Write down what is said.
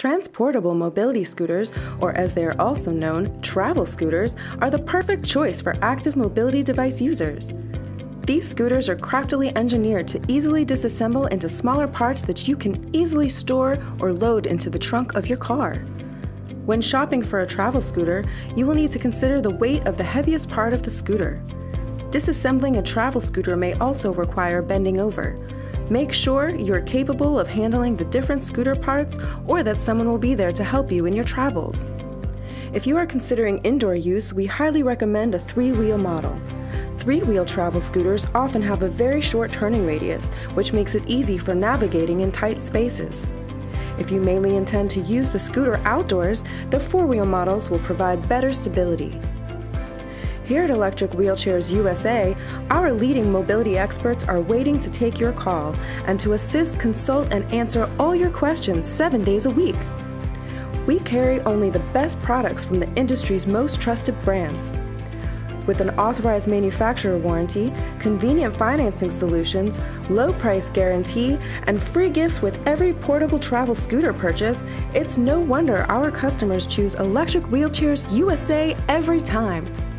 Transportable mobility scooters, or as they are also known, travel scooters, are the perfect choice for active mobility device users. These scooters are craftily engineered to easily disassemble into smaller parts that you can easily store or load into the trunk of your car. When shopping for a travel scooter, you will need to consider the weight of the heaviest part of the scooter. Disassembling a travel scooter may also require bending over. Make sure you're capable of handling the different scooter parts or that someone will be there to help you in your travels. If you are considering indoor use, we highly recommend a three-wheel model. Three-wheel travel scooters often have a very short turning radius, which makes it easy for navigating in tight spaces. If you mainly intend to use the scooter outdoors, the four-wheel models will provide better stability. Here at Electric Wheelchairs USA, our leading mobility experts are waiting to take your call and to assist, consult, and answer all your questions 7 days a week. We carry only the best products from the industry's most trusted brands. With an authorized manufacturer warranty, convenient financing solutions, low price guarantee, and free gifts with every portable travel scooter purchase, it's no wonder our customers choose Electric Wheelchairs USA every time.